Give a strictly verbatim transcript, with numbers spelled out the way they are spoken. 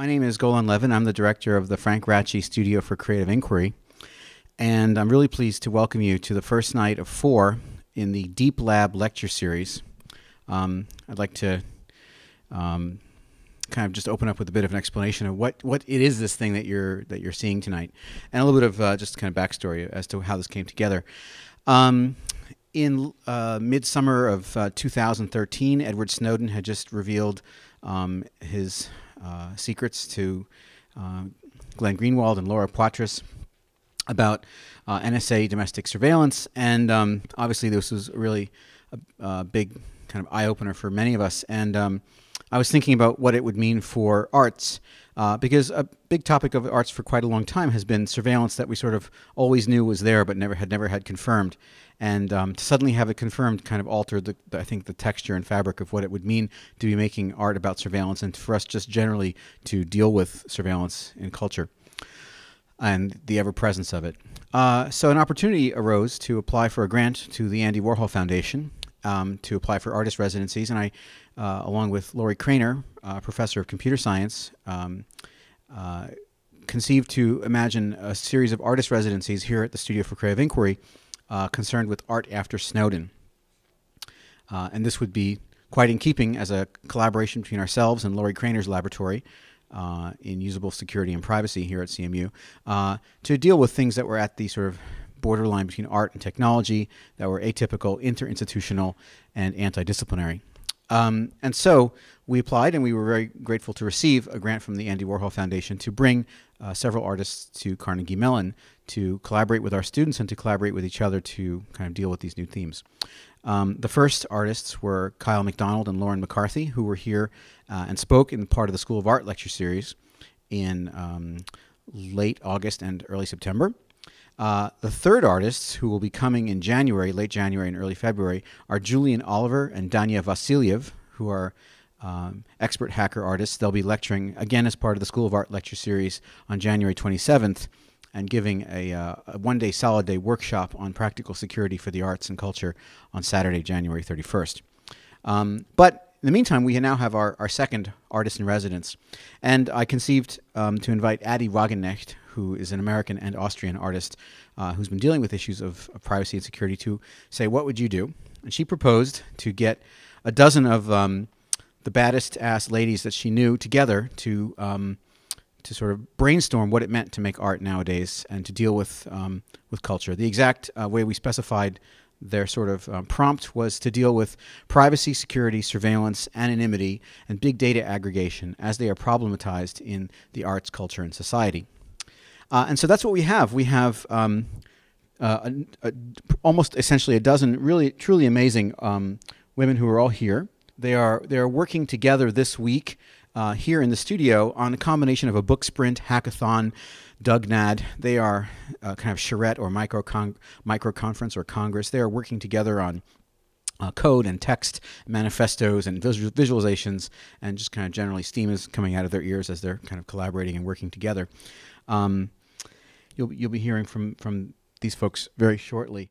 My name is Golan Levin. I'm the director of the Frank-Ratchye Studio for Creative Inquiry, and I'm really pleased to welcome you to the first night of four in the Deep Lab Lecture Series. Um, I'd like to um, kind of just open up with a bit of an explanation of what what it is, this thing that you're that you're seeing tonight, and a little bit of uh, just kind of backstory as to how this came together. Um, in uh, midsummer of uh, two thousand thirteen, Edward Snowden had just revealed um, his Uh, secrets to uh, Glenn Greenwald and Laura Poitras about uh, N S A domestic surveillance, and um, obviously this was really a, a big kind of eye-opener for many of us. And um, I was thinking about what it would mean for arts, uh, because a big topic of arts for quite a long time has been surveillance that we sort of always knew was there but never had never had confirmed. And um, to suddenly have it confirmed kind of altered, the, I think, the texture and fabric of what it would mean to be making art about surveillance, and for us just generally to deal with surveillance in culture and the ever-presence of it. Uh, so an opportunity arose to apply for a grant to the Andy Warhol Foundation um, to apply for artist residencies. And I, uh, along with Lori Cranor, uh, professor of computer science, um, uh, conceived to imagine a series of artist residencies here at the Studio for Creative Inquiry, Uh, concerned with art after Snowden. Uh, and this would be quite in keeping as a collaboration between ourselves and Lori Cranor's laboratory uh, in usable security and privacy here at C M U uh, to deal with things that were at the sort of borderline between art and technology, that were atypical, interinstitutional, and anti-disciplinary. Um, and so we applied, and we were very grateful to receive a grant from the Andy Warhol Foundation to bring uh, several artists to Carnegie Mellon to collaborate with our students and to collaborate with each other to kind of deal with these new themes. Um, the first artists were Kyle McDonald and Lauren McCarthy, who were here uh, and spoke in part of the School of Art Lecture Series in um, late August and early September. Uh, the third artists, who will be coming in January, late January and early February, are Julian Oliver and Danya Vasiliev, who are um, expert hacker artists. They'll be lecturing, again, as part of the School of Art Lecture Series on January twenty-seventh, and giving a, uh, a one-day, solid-day workshop on practical security for the arts and culture on Saturday, January thirty-first. Um, but in the meantime, we now have our, our second artist-in-residence, and I conceived um, to invite Addie Wagenknecht, who is an American and Austrian artist uh, who's been dealing with issues of, of privacy and security, to say, what would you do? And she proposed to get a dozen of um, the baddest-ass ladies that she knew together to um, to sort of brainstorm what it meant to make art nowadays and to deal with, um, with culture. The exact uh, way we specified their sort of um, prompt was to deal with privacy, security, surveillance, anonymity, and big data aggregation as they are problematized in the arts, culture, and society. Uh, and so that's what we have. We have um, uh, a, a, almost essentially a dozen really, truly amazing um, women who are all here. They are, they are working together this week uh, here in the studio on a combination of a book sprint, hackathon, Dugnad. They are uh, kind of charrette or micro, con micro conference or congress. They are working together on uh, code and text manifestos and visual visualizations, and just kind of generally steam is coming out of their ears as they're kind of collaborating and working together. Um, you'll, you'll be hearing from, from these folks very shortly.